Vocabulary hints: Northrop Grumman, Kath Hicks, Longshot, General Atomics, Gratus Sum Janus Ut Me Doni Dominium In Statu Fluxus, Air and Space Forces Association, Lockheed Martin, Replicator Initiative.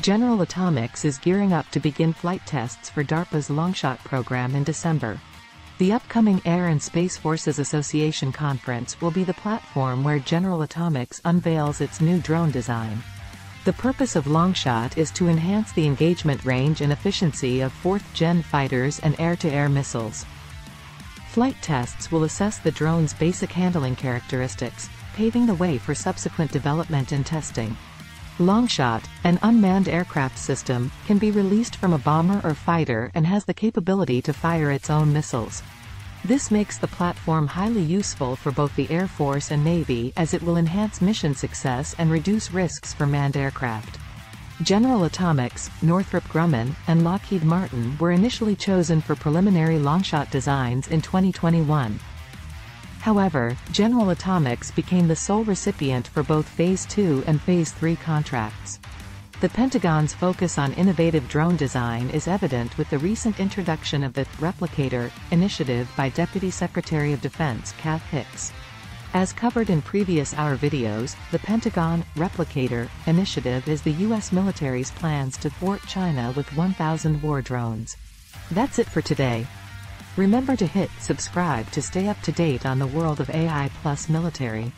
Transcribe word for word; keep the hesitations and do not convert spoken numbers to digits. General Atomics is gearing up to begin flight tests for DARPA's Longshot program in December. The upcoming Air and Space Forces Association conference will be the platform where General Atomics unveils its new drone design. The purpose of Longshot is to enhance the engagement range and efficiency of fourth gen fighters and air-to-air missiles. Flight tests will assess the drone's basic handling characteristics, paving the way for subsequent development and testing. Longshot, an unmanned aircraft system, can be released from a bomber or fighter and has the capability to fire its own missiles. This makes the platform highly useful for both the Air Force and Navy, as it will enhance mission success and reduce risks for manned aircraft. General Atomics, Northrop Grumman, and Lockheed Martin were initially chosen for preliminary Longshot designs in twenty twenty-one. However, General Atomics became the sole recipient for both Phase two and Phase three contracts. The Pentagon's focus on innovative drone design is evident with the recent introduction of the Replicator Initiative by Deputy Secretary of Defense Kath Hicks. As covered in previous Our videos, the Pentagon Replicator Initiative is the U S military's plans to thwart China with one thousand war drones. That's it for today. Remember to hit subscribe to stay up to date on the world of A I plus military.